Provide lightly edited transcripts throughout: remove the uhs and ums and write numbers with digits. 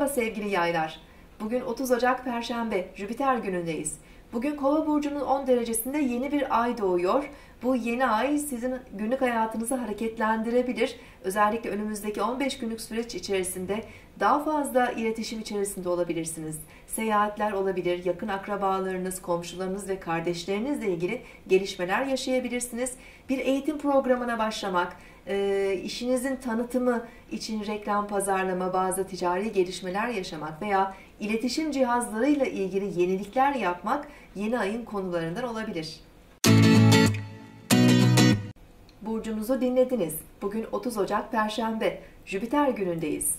Merhaba sevgili yaylar. Bugün 30 Ocak Perşembe, Jüpiter günündeyiz. Bugün Kova burcunun 10 derecesinde yeni bir ay doğuyor. Bu yeni ay sizin günlük hayatınızı hareketlendirebilir. Özellikle önümüzdeki 15 günlük süreç içerisinde daha fazla iletişim içerisinde olabilirsiniz. Seyahatler olabilir, yakın akrabalarınız, komşularınız ve kardeşlerinizle ilgili gelişmeler yaşayabilirsiniz. Bir eğitim programına başlamak, işinizin tanıtımı için reklam, pazarlama, bazı ticari gelişmeler yaşamak veya iletişim cihazlarıyla ilgili yenilikler yapmak yeni ayın konularından olabilir. Burcunuzu dinlediniz. Bugün 30 Ocak Perşembe, Jüpiter günündeyiz.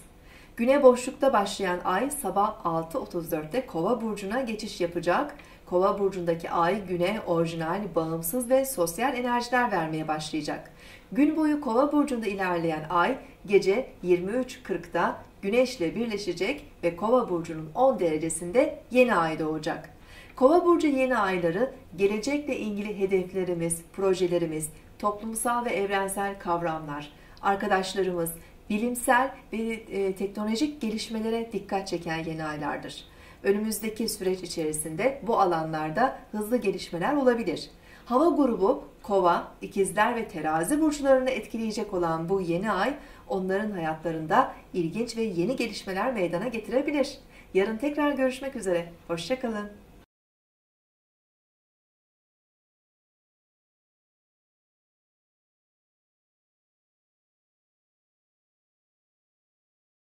Güne boşlukta başlayan ay sabah 6:34'te Kova burcuna geçiş yapacak. Kova burcundaki ay güne orijinal, bağımsız ve sosyal enerjiler vermeye başlayacak. Gün boyu Kova burcunda ilerleyen ay gece 23:40'da Güneş'le birleşecek ve Kova burcunun 10 derecesinde yeni ay doğacak. Kova burcu yeni ayları gelecekle ilgili hedeflerimiz, projelerimiz, toplumsal ve evrensel kavramlar, arkadaşlarımız, bilimsel ve teknolojik gelişmelere dikkat çeken yeni aylardır. Önümüzdeki süreç içerisinde bu alanlarda hızlı gelişmeler olabilir. Hava grubu Kova, İkizler ve Terazi burçlarını etkileyecek olan bu yeni ay onların hayatlarında ilginç ve yeni gelişmeler meydana getirebilir. Yarın tekrar görüşmek üzere. Hoşça kalın.